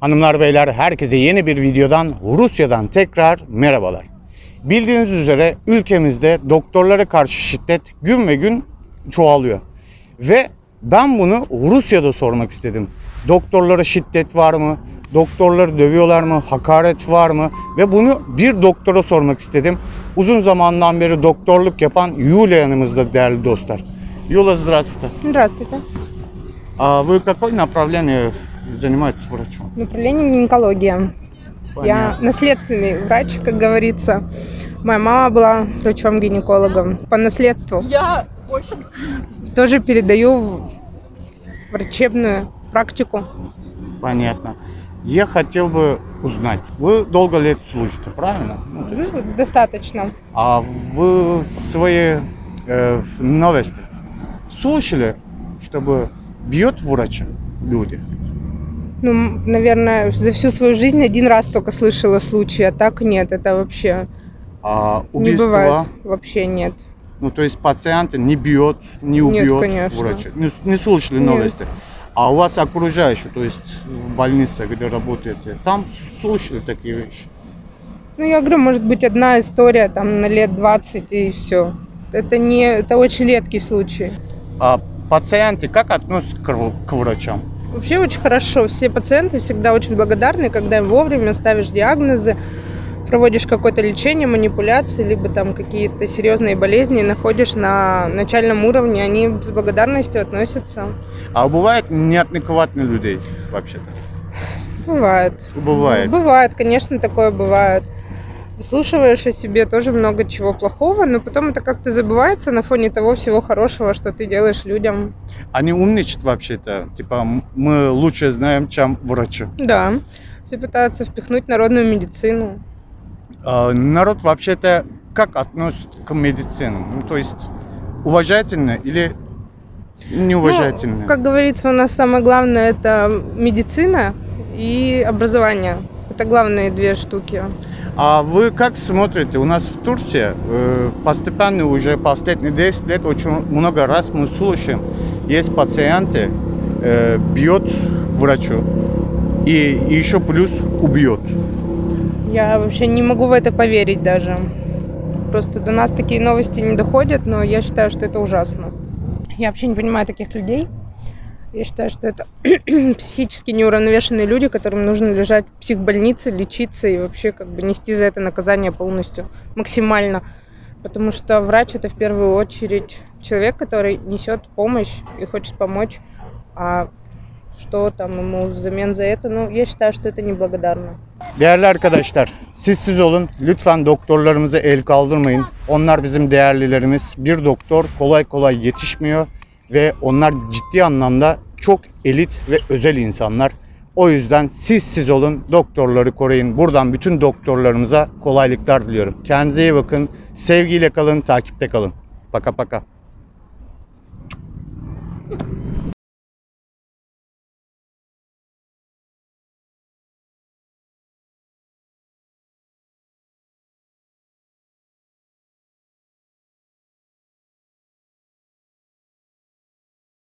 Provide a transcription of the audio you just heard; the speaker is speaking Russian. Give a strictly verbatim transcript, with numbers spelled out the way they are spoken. Hanımlar beyler, herkese yeni bir videodan, Rusya'dan tekrar merhabalar. Bildiğiniz üzere ülkemizde doktorlara karşı şiddet gün ve gün çoğalıyor. Ve ben bunu Rusya'da sormak istedim. Doktorlara şiddet var mı? Doktorları dövüyorlar mı? Hakaret var mı? Ve bunu bir doktora sormak istedim. Uzun zamandan beri doktorluk yapan Yulia yanımızda değerli dostlar. Юля, здравствуйте. Здравствуйте. А вы какое направление занимаетесь врачом? Направление гинекология. Понятно. Я наследственный врач, как говорится. Моя мама была врачом-гинекологом по наследству. Я очень... Тоже передаю врачебную практику. Понятно. Я хотел бы узнать, вы долго лет служите, правильно? Достаточно. А вы свои э, новости слышали, чтобы бьют врача люди? Ну, наверное, за всю свою жизнь один раз только слышала случай, а так нет, это вообще а убийства? Не бывает, вообще нет. Ну, то есть пациенты не бьет, не убьет нет, врача? Не, не слышали новости? Нет. А у вас окружающие, то есть в больнице, где работаете, там слышали такие вещи? Ну, я говорю, может быть, одна история, там, на лет двадцать и все. Это, не, это очень редкий случай. А пациенты как относятся к, к врачам? Вообще очень хорошо. Все пациенты всегда очень благодарны, когда им вовремя ставишь диагнозы, проводишь какое-то лечение, манипуляции, либо там какие-то серьезные болезни находишь на начальном уровне. Они с благодарностью относятся. А бывает неадекватные людей вообще-то? Бывает. Бывает. Бывает, конечно, такое бывает. Слушаешь о себе тоже много чего плохого, но потом это как-то забывается на фоне того всего хорошего, что ты делаешь людям. Они умничают вообще-то, типа мы лучше знаем, чем врачи. Да, все пытаются впихнуть народную медицину. А народ вообще-то как относится к медицине? Ну, то есть уважительно или неуважительно? Ну, как говорится, у нас самое главное это медицина и образование. Это главные две штуки. А вы как смотрите, у нас в Турции постепенно уже последние десять лет очень много раз мы слушаем, есть пациенты, э, бьет врачу и еще плюс убьет. Я вообще не могу в это поверить даже. Просто до нас такие новости не доходят, но я считаю, что это ужасно. Я вообще не понимаю таких людей. Я считаю, что это психически неуравновешенные люди, которым нужно лежать в психбольнице, лечиться и вообще как бы нести за это наказание полностью, максимально. Потому что врач – это в первую очередь человек, который несет помощь и хочет помочь. А что там ему взамен за это? Ну, я считаю, что это неблагодарно. Değerli arkadaşlar, siz siz olun. Lütfen doktorlarımıza el kaldırmayın. Onlar bizim değerlilerimiz. Bir doktor kolay kolay yetişmiyor. Ve onlar ciddi anlamda çok elit ve özel insanlar. O yüzden siz siz olun, doktorları koruyun. Buradan bütün doktorlarımıza kolaylıklar diliyorum. Kendinize iyi bakın, sevgiyle kalın, takipte kalın. Paka paka.